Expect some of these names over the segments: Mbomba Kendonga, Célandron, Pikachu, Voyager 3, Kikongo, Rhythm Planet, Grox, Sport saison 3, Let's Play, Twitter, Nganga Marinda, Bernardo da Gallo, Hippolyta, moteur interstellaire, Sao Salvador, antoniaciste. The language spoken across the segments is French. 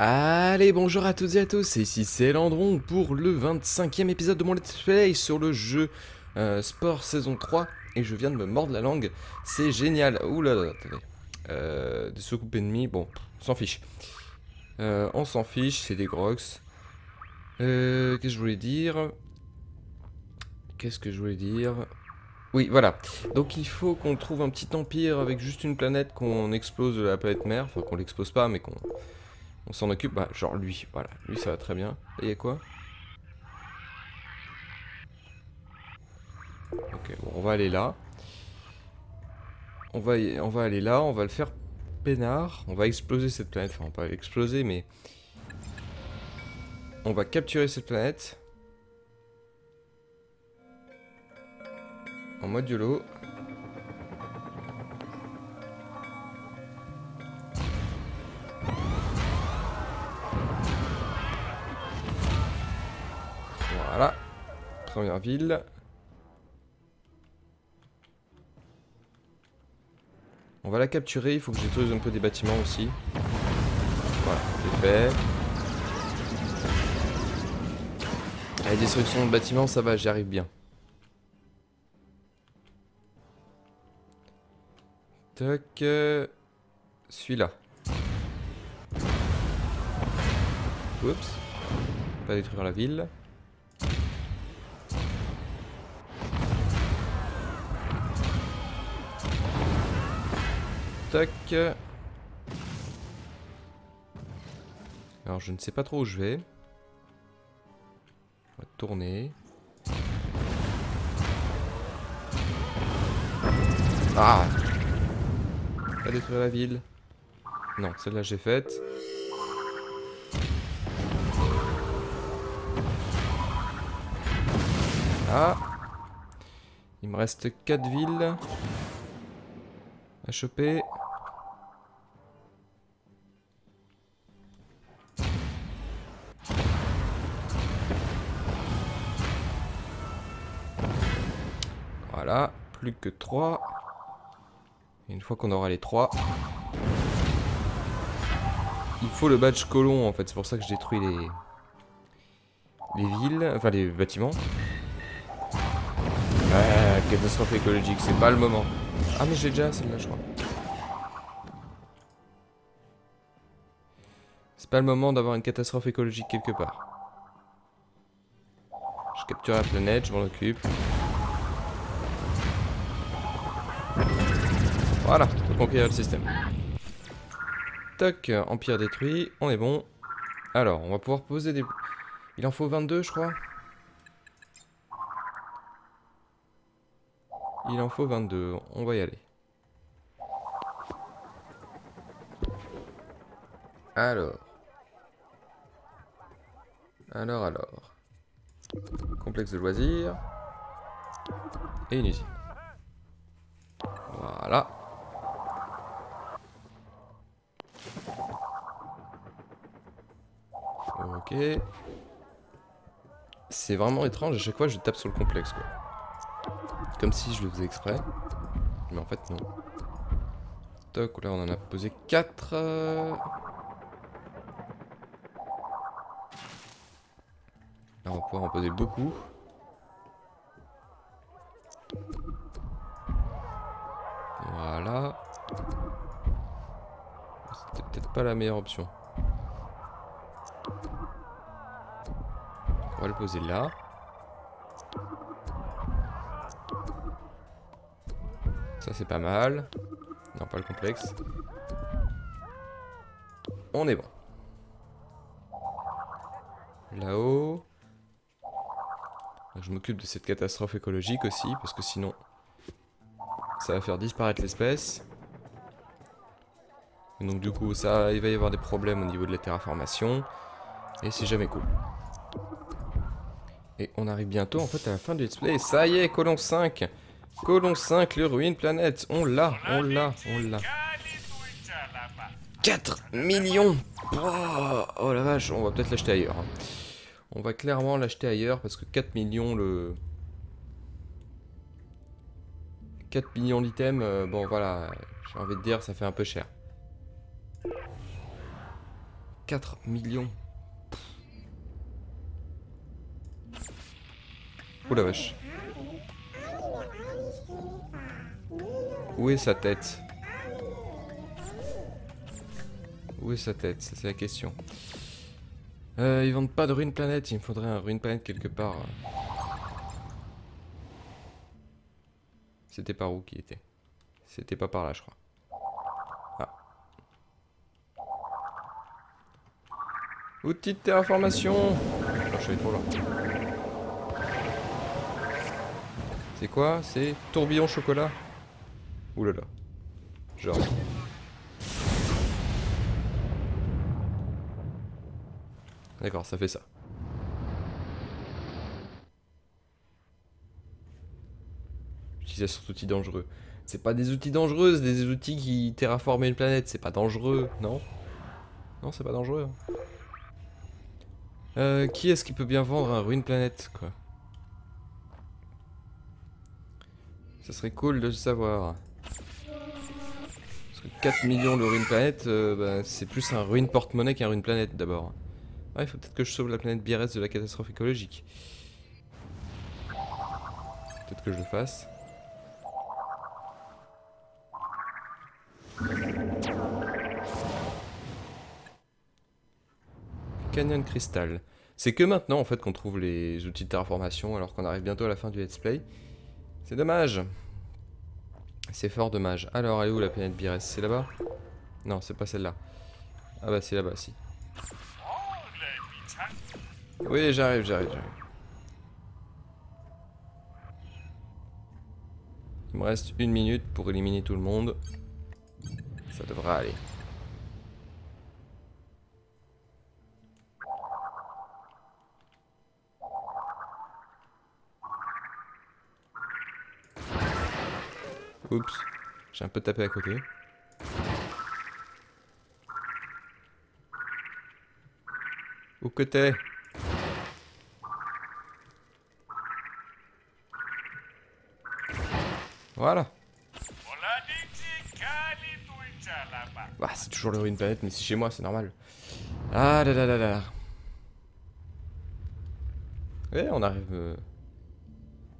Allez, bonjour à toutes et à tous, ici Célandron pour le 25e épisode de mon Let's Play sur le jeu Sport saison 3. Et je viens de me mordre la langue, c'est génial. Oulala, attendez. Des soucoupes ennemies, bon, on s'en fiche. On s'en fiche, c'est des Grox. Qu'est-ce que je voulais dire? Oui, voilà. Donc il faut qu'on trouve un petit empire avec juste une planète, qu'on explose de la planète mère. Enfin, qu'on l'explose pas, mais qu'on... on s'en occupe, bah genre lui, voilà, lui ça va très bien. Et y'a quoi? Ok, bon, on va aller là. On va aller là, on va le faire peinard. On va exploser cette planète, enfin on va pas exploser mais... on va capturer cette planète. En mode YOLO. Voilà, première ville. On va la capturer, il faut que j'utilise un peu des bâtiments aussi. Voilà, c'est fait. La destruction de bâtiments, ça va, j'y arrive bien. Tac, celui-là. Oups, pas détruire la ville. Tac. Alors je ne sais pas trop où je vais. On va tourner. Ah! Pas détruire la ville. Non, celle-là j'ai faite. Ah! Il me reste 4 villes à choper. Voilà, plus que 3. Et une fois qu'on aura les 3, il faut le badge colon en fait. C'est pour ça que je détruis les villes, enfin les bâtiments. Ouais, catastrophe écologique, c'est pas le moment. Ah mais j'ai déjà celle-là je crois. C'est pas le moment d'avoir une catastrophe écologique quelque part. Je capture la planète, je m'en occupe. Voilà, on conquérir le système. Toc, empire détruit, on est bon. Alors, on va pouvoir poser des... il en faut 22 je crois. Il en faut 22, on va y aller. Alors. Complexe de loisirs. Et une usine. Voilà. Ok. C'est vraiment étrange, à chaque fois je tape sur le complexe quoi. Comme si je le faisais exprès. Mais en fait non. Toc, là on en a posé 4. Là on va pouvoir en poser beaucoup. Voilà. C'était peut-être pas la meilleure option. On va le poser là. Ça c'est pas mal. Non, pas le complexe. On est bon. Là-haut. Je m'occupe de cette catastrophe écologique aussi, parce que sinon, ça va faire disparaître l'espèce. Donc du coup, ça, il va y avoir des problèmes au niveau de la terraformation. Et c'est jamais cool. Et on arrive bientôt en fait à la fin du let's play. Ça y est, colon 5 ! Colon 5, le Ruin Planet, on l'a. 4 millions! Oh la vache, on va peut-être l'acheter ailleurs. On va clairement l'acheter ailleurs parce que 4 millions le... 4 millions l'items, bon voilà, j'ai envie de dire, ça fait un peu cher. 4 millions. Oh la vache. Où est sa tête? Où est sa tête? C'est la question. Ils vendent pas de Rune Planet, il me faudrait un Rune Planet quelque part. C'était par où qu'il était? C'était pas par là, je crois. Ah. Outil de terraformation. Non, je suis allé trop loin. C'est quoi? C'est tourbillon chocolat. Oulala. Genre. D'accord, ça fait ça. Utilisation d'outils dangereux. C'est pas des outils dangereux, c'est des outils qui terraforment une planète. C'est pas dangereux, non? Non, c'est pas dangereux. Qui est-ce qui peut bien vendre un Ruin Planet, quoi? Ça serait cool de le savoir. Parce que 4 millions de Ruin Planet, bah, c'est plus un Ruin porte-monnaie qu'un Ruin Planet d'abord. Ah, il faut peut-être que je sauve la planète Biarritz de la catastrophe écologique. Peut-être que je le fasse. Canyon Cristal. C'est que maintenant en fait qu'on trouve les outils de terraformation alors qu'on arrive bientôt à la fin du let's play. C'est dommage. C'est fort dommage. Alors elle est où la planète Biarritz? C'est là-bas? Non, c'est pas celle-là. Ah bah c'est là-bas, si. Oui, j'arrive. Il me reste 1 minute pour éliminer tout le monde. Ça devra aller. Oups, j'ai un peu tapé à côté. Où que t'es? Voilà. Bah, c'est toujours le Ruin Planet, mais c'est chez moi, c'est normal. Ah là là là là. Et on arrive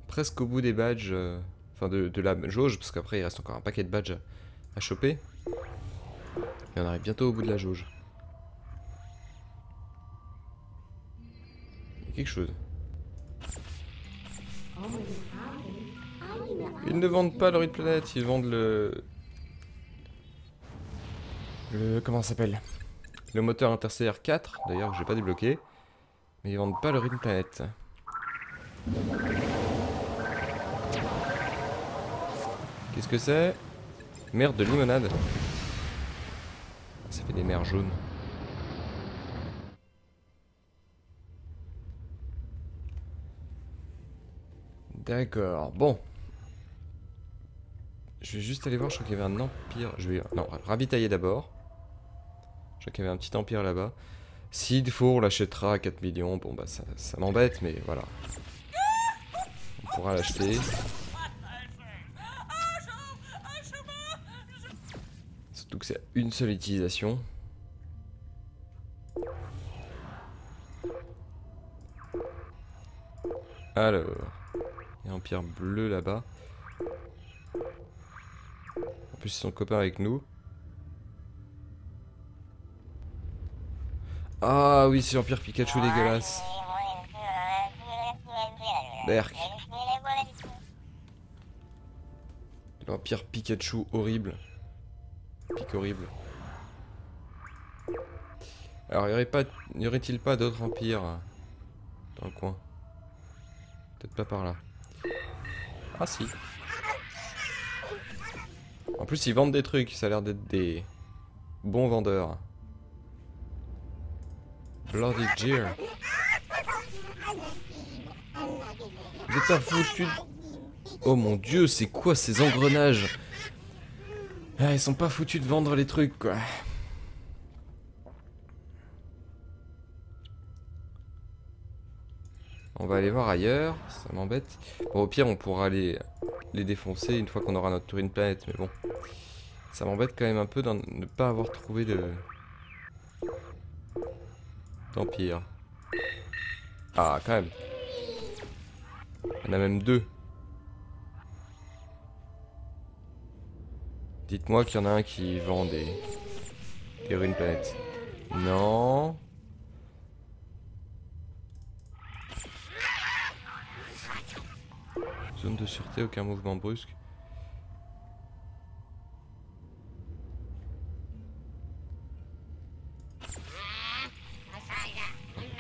presque au bout des badges, enfin de la jauge, parce qu'après il reste encore un paquet de badges à choper. Et on arrive bientôt au bout de la jauge. Il y a quelque chose. Ils ne vendent pas le Ruin Planet, ils vendent le... Comment ça s'appelle? Le moteur interstellaire 4, d'ailleurs, que je n'ai pas débloqué. Mais ils vendent pas le Rhythm Planet. Qu'est-ce que c'est? Mer de limonade. Ça fait des mers jaunes. D'accord, bon. Je vais juste aller voir, je crois qu'il y avait un empire. Je vais... Non, ravitailler d'abord. Je crois qu'il y avait un petit empire là-bas. S'il faut, on l'achètera à 4 millions. Bon, bah ça m'embête, mais voilà. On pourra l'acheter. Surtout que c'est une seule utilisation. Alors, il y a un empire bleu là-bas. En plus, ils sont copains avec nous. Ah oui, c'est l'empire Pikachu dégueulasse. Berk. L'empire Pikachu horrible. Pic horrible. Alors, y aurait-il pas d'autres empires dans le coin? Peut-être pas par là. Ah si. En plus, ils vendent des trucs, ça a l'air d'être des bons vendeurs. Bloody Jeer. Vous êtes un foutu. Oh mon dieu, c'est quoi ces engrenages? Ah, ils sont pas foutus de vendre les trucs, quoi. On va aller voir ailleurs, ça m'embête. Bon, au pire, on pourra aller les défoncer une fois qu'on aura notre Ruin Planet, mais bon. Ça m'embête quand même un peu de ne pas avoir trouvé de... Tant pis. Hein. Ah, quand même. Il y en a même deux. Dites-moi qu'il y en a un qui vend des ruines planètes. Non. Zone de sûreté, aucun mouvement brusque.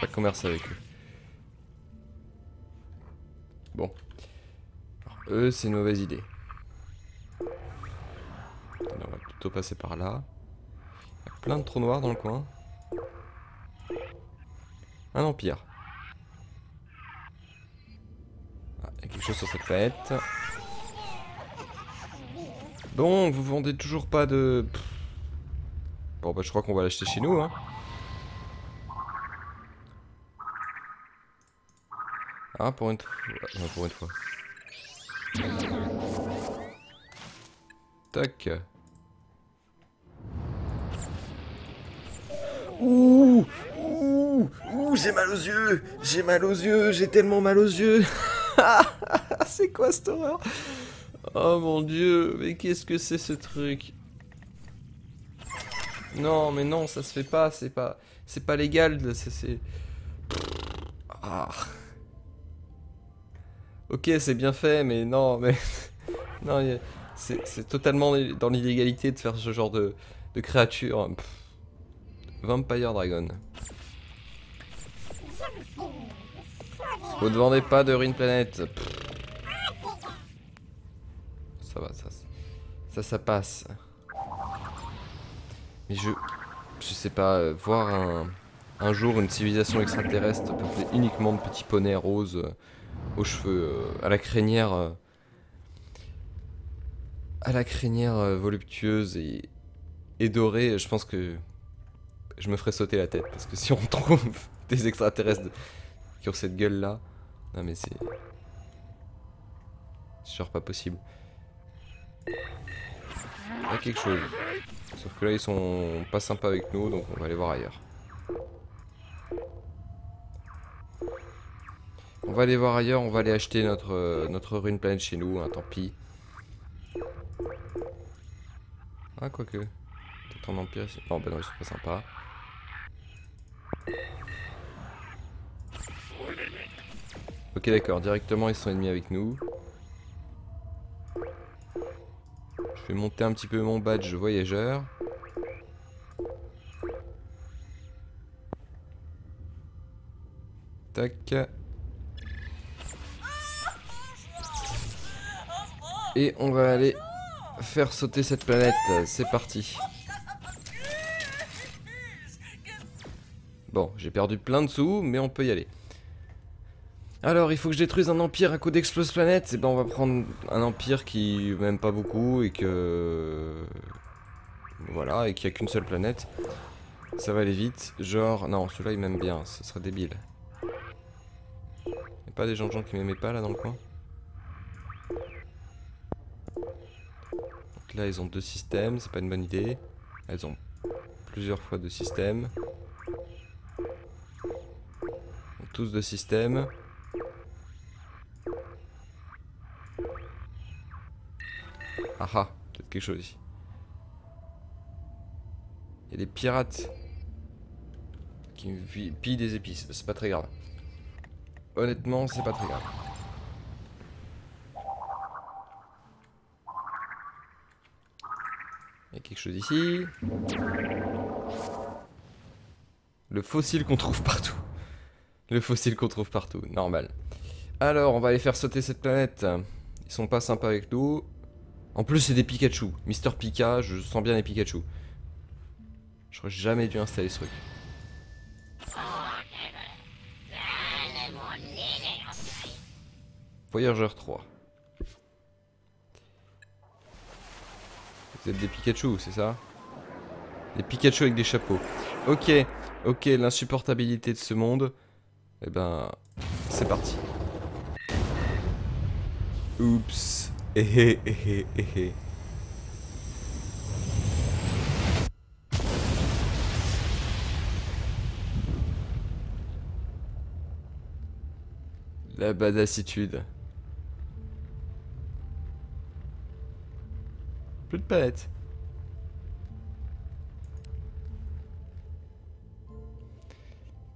Pas de commerce avec eux. Bon. Alors, eux, c'est une mauvaise idée. Attends, on va plutôt passer par là. Il y a plein de trous noirs dans le coin. Un empire. Ah, il y a quelque chose sur cette planète. Donc, vous vendez toujours pas de... Bon, bah, je crois qu'on va l'acheter chez nous, hein. Ah, pour une fois. Non, pour une fois. Tac. Ouh, ouh, ouh, j'ai mal aux yeux. J'ai mal aux yeux, j'ai tellement mal aux yeux. C'est quoi cette horreur? Oh mon dieu, mais qu'est-ce que c'est ce truc? Non, mais non, ça se fait pas, c'est pas légal, c'est... Ah. Ok, c'est bien fait, mais non, mais... non, c'est totalement dans l'illégalité de faire ce genre de créature. Pff. Vampire Dragon. Vous ne vendez pas de Ruin Planet. Pff. Ça va, ça passe. Mais je sais pas, voir un jour une civilisation extraterrestre peuplée uniquement de petits poneys roses... aux cheveux, à la crinière voluptueuse et dorée, je pense que je me ferais sauter la tête, parce que si on trouve des extraterrestres qui ont cette gueule là, non mais c'est genre pas possible. Il y a quelque chose, sauf que là ils sont pas sympas avec nous, donc on va aller voir ailleurs. On va aller voir ailleurs, on va aller acheter notre Ruin Planet chez nous, hein, tant pis. Ah, quoique. Peut-être en empire ici. Non, ben non, c'est pas sympa. Ok, d'accord, directement ils sont ennemis avec nous. Je vais monter un petit peu mon badge voyageur. Tac. Et on va aller faire sauter cette planète, c'est parti. Bon, j'ai perdu plein de sous, mais on peut y aller. Alors, il faut que je détruise un empire à coup d'explose planète. Et ben, on va prendre un empire qui m'aime pas beaucoup et que... Voilà, et qui a qu'une seule planète. Ça va aller vite, genre... Non, celui-là, il m'aime bien, ce serait débile. Y'a pas des gens qui m'aimaient pas, là, dans le coin ? Là ils ont deux systèmes, c'est pas une bonne idée. Elles ont plusieurs fois deux systèmes. Tous deux systèmes. Ah ah, peut-être quelque chose ici. Il y a des pirates qui pillent des épices, c'est pas très grave. Honnêtement, c'est pas très grave. Quelque chose ici. Le fossile qu'on trouve partout. Le fossile qu'on trouve partout, normal. Alors, on va aller faire sauter cette planète. Ils sont pas sympas avec nous. En plus, c'est des Pikachu. Mister Pika, je sens bien les Pikachu. J'aurais jamais dû installer ce truc. Voyager 3. Vous êtes des Pikachu, c'est ça? Des Pikachu avec des chapeaux. Ok, ok, l'insupportabilité de ce monde. Eh ben, c'est parti. Oups. La badassitude. Plus de palettes.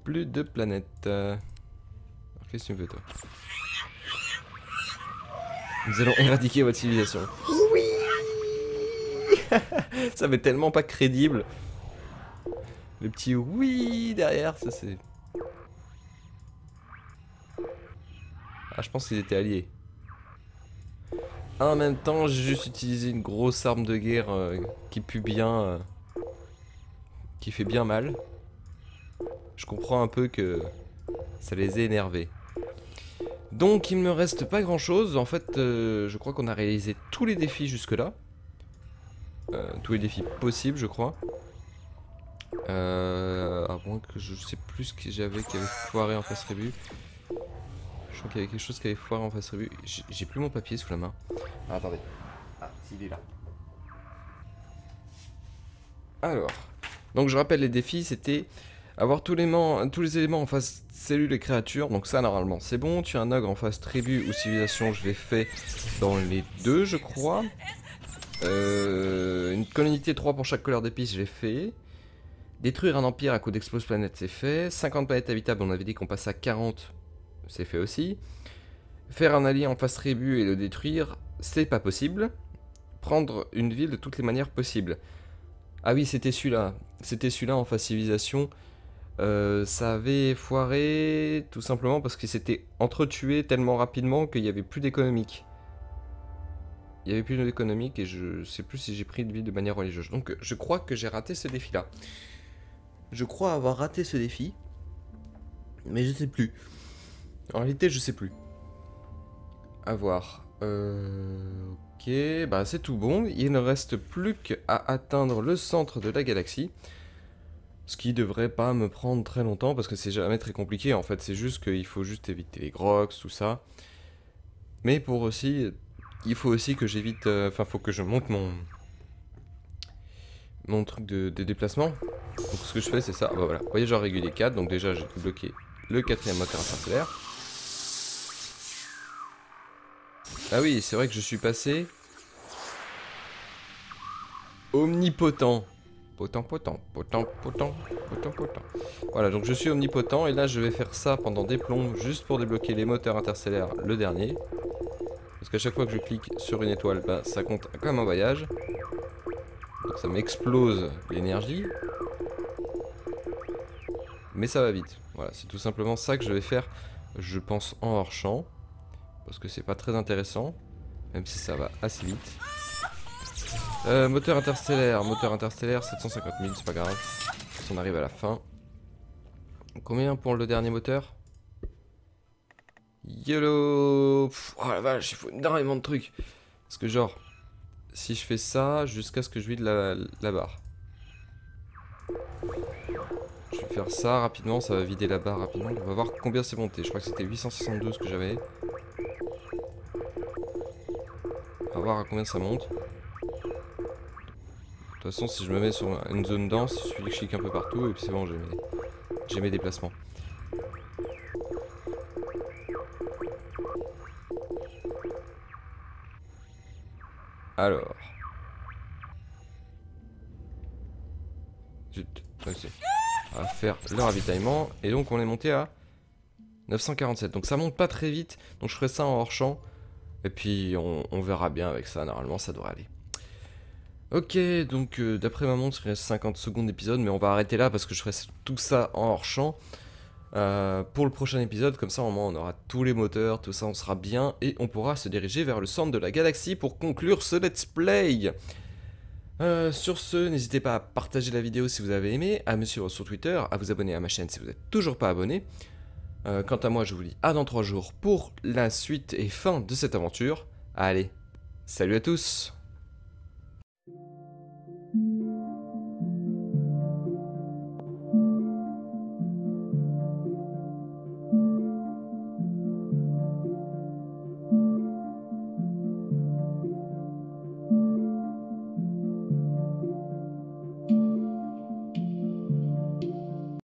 Plus de planètes. Qu'est-ce que tu me fais, toi? Nous allons éradiquer votre civilisation. Oui. Ça m'est tellement pas crédible. Le petit oui derrière, ça c'est... Ah, je pense qu'ils étaient alliés. En même temps, j'ai juste utilisé une grosse arme de guerre qui pue bien... qui fait bien mal. Je comprends un peu que ça les ait énervés. Donc il ne me reste pas grand chose. En fait je crois qu'on a réalisé tous les défis jusque là. Tous les défis possibles je crois. À moins que je sais plus ce que j'avais qui avait foiré en face rébut. Je crois qu'il y avait quelque chose qui avait foiré en face rébut. J'ai plus mon papier sous la main. Ah, attendez. Ah, s'il est là. Alors. Donc je rappelle les défis, c'était... Avoir tous les éléments en face cellules et créatures, donc ça normalement c'est bon. Tu as un ogre en face tribu ou civilisation, je l'ai fait dans les deux je crois. Une colonité 3 pour chaque couleur d'épices, je l'ai fait. Détruire un empire à coup d'explose planète, c'est fait. 50 planètes habitables, on avait dit qu'on passait à 40, c'est fait aussi. Faire un allié en face tribu et le détruire, c'est pas possible. Prendre une ville de toutes les manières possibles. Ah oui, c'était celui-là. C'était celui-là en face civilisation. Ça avait foiré tout simplement parce qu'ils s'étaient entretués tellement rapidement qu'il n'y avait plus d'économique. Il n'y avait plus d'économique et je sais plus si j'ai pris de vie de manière religieuse. Donc je crois que j'ai raté ce défi là. Je crois avoir raté ce défi. Mais je sais plus. En réalité je sais plus. À voir. Ok, bah c'est tout bon. Il ne reste plus qu'à atteindre le centre de la galaxie. Ce qui devrait pas me prendre très longtemps parce que c'est jamais très compliqué en fait, c'est juste qu'il faut juste éviter les Grox, tout ça. Mais pour aussi, il faut aussi que j'évite, enfin faut que je monte mon truc de déplacement. Donc ce que je fais c'est ça, bah voilà, voyageur régulier 4, donc déjà j'ai bloqué le 4e moteur interstellaire. Ah oui, c'est vrai que je suis passé... Omnipotent. Potent. Voilà, donc je suis omnipotent et là je vais faire ça pendant des plombes juste pour débloquer les moteurs interstellaires, le dernier. Parce qu'à chaque fois que je clique sur une étoile, bah, ça compte comme un voyage. Donc ça m'explose l'énergie. Mais ça va vite. Voilà, c'est tout simplement ça que je vais faire, je pense, en hors champ. Parce que c'est pas très intéressant, même si ça va assez vite. Moteur interstellaire, 750 000, c'est pas grave. On arrive à la fin. Combien pour le dernier moteur? YOLO. Pff, oh la vache, il faut énormément de trucs. Parce que genre, si je fais ça, jusqu'à ce que je vide la barre. Je vais faire ça rapidement, ça va vider la barre rapidement. On va voir combien c'est monté, je crois que c'était 862 ce que j'avais. On va voir à combien ça monte. De toute façon, si je me mets sur une zone dense, il suffit que je clique un peu partout et puis c'est bon, j'ai mes déplacements. Alors. Zut, ok. On va faire le ravitaillement et donc on est monté à 947. Donc ça monte pas très vite, donc je ferai ça en hors champ et puis on verra bien avec ça. Normalement, ça devrait aller. Ok, donc d'après ma montre, il reste 50 secondes d'épisode, mais on va arrêter là parce que je ferai tout ça en hors champ pour le prochain épisode. Comme ça, au moins, on aura tous les moteurs, tout ça, on sera bien et on pourra se diriger vers le centre de la galaxie pour conclure ce Let's Play. Sur ce, n'hésitez pas à partager la vidéo si vous avez aimé, à me suivre sur Twitter, à vous abonner à ma chaîne si vous n'êtes toujours pas abonné. Quant à moi, je vous dis à dans 3 jours pour la suite et fin de cette aventure. Allez, salut à tous!